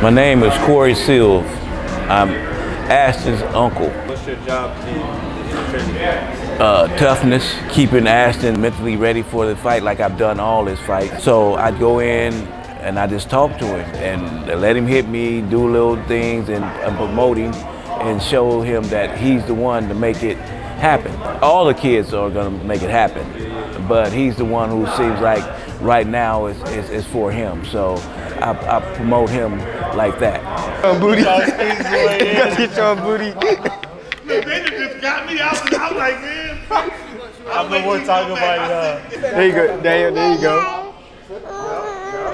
My name is Corey Seals. I'm Ashton's uncle. What's your job in training? Toughness, keeping Ashton mentally ready for the fight like I've done all his fights. So I'd go in and I just talk to him and let him hit me, do little things and promote him and show him that he's the one to make it happen. All the kids are going to make it happen, but he's the one who seems like right now is for him. So I promote him like that. Booty. Get your booty. They just got me. I was like, man. I'm the one talking about it. There you go. Damn, there you go.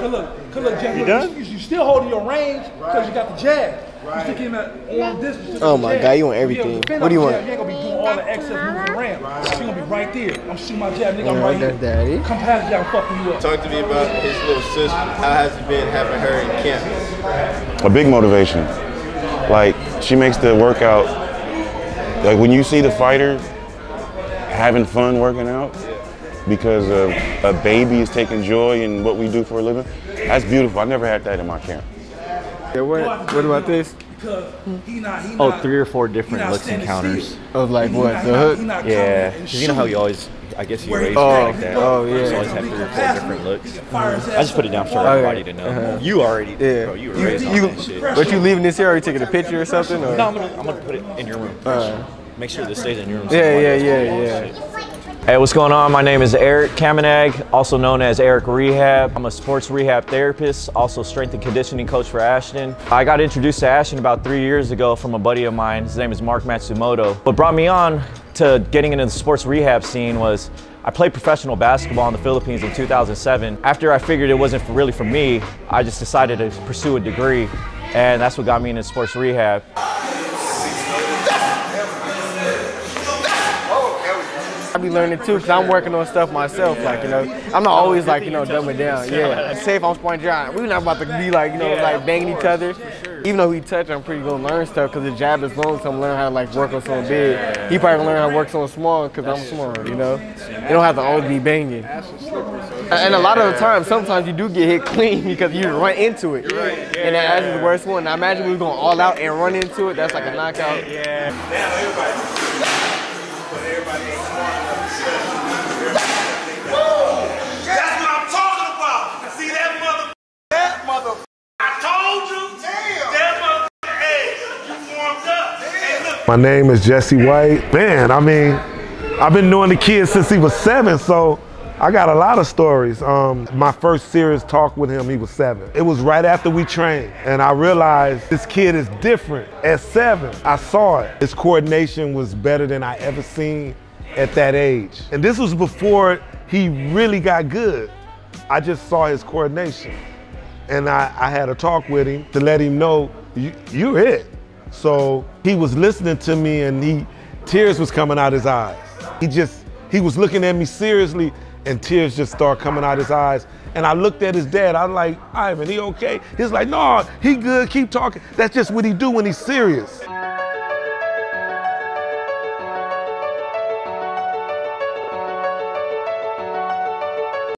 Look, Jeff, you still holding your range because you got the jab. Oh my God, you want everything. What do you want? You ain't gonna be doing all the excess moving around. You're gonna be right there. I'm shooting my jab, nigga, I'm right here. Daddy. Come past y'all fucking you up. Talk to me about his little sister. How has it been having her in camp? A big motivation. Like, she makes the workout, like when you see the fighter having fun working out, because a baby is taking joy in what we do for a living, that's beautiful. I never had that in my camp. Yeah, what about this? Oh, 3 or 4 different looks and counters. Of like what? The hook? Yeah. Because you know how you always, I guess you raise like that. Oh, yeah. You always have 3 or 4 different looks. I just put it down for everybody to know. You already did, bro. You raised all that shit. But you leaving this here? Are you taking a picture or something? Or? No, I'm gonna put it in your room. Make sure this stays in your room. Yeah. Hey, what's going on? My name is Eric Kamenag, also known as Eric Rehab. I'm a sports rehab therapist, also strength and conditioning coach for Ashton. I got introduced to Ashton about 3 years ago from a buddy of mine. His name is Mark Matsumoto. What brought me on to getting into the sports rehab scene was I played professional basketball in the Philippines in 2007. After I figured it wasn't really for me, I just decided to pursue a degree, and that's what got me into sports rehab. I be learning too, because I'm working on stuff myself, like, you know, I'm not always like, you know, dumbing down, Say if I'm sparring John, we're not about to be like, you know, like banging each other. Even though he touched, I'm pretty gonna learn stuff, because the jab is long, so I'm gonna learn how to like work on something big. He probably gonna learn how to work on small, because I'm small, you know? You don't have to always be banging. And a lot of the time, sometimes you do get hit clean because you run into it. And that's the worst one. I imagine we were going all out and run into it, that's like a knockout. My name is Jesse White. Man, I mean, I've been knowing the kid since he was 7, so I got a lot of stories. My first serious talk with him, he was 7. It was right after we trained, and I realized this kid is different. At 7, I saw it. His coordination was better than I ever seen at that age. And this was before he really got good. I just saw his coordination. And I had a talk with him to let him know, you're it. So he was listening to me and tears was coming out his eyes. He was looking at me seriously and tears just started coming out his eyes. And I looked at his dad, I was like, Ivan, he okay? He's like, no, he good, keep talking. That's just what he do when he's serious.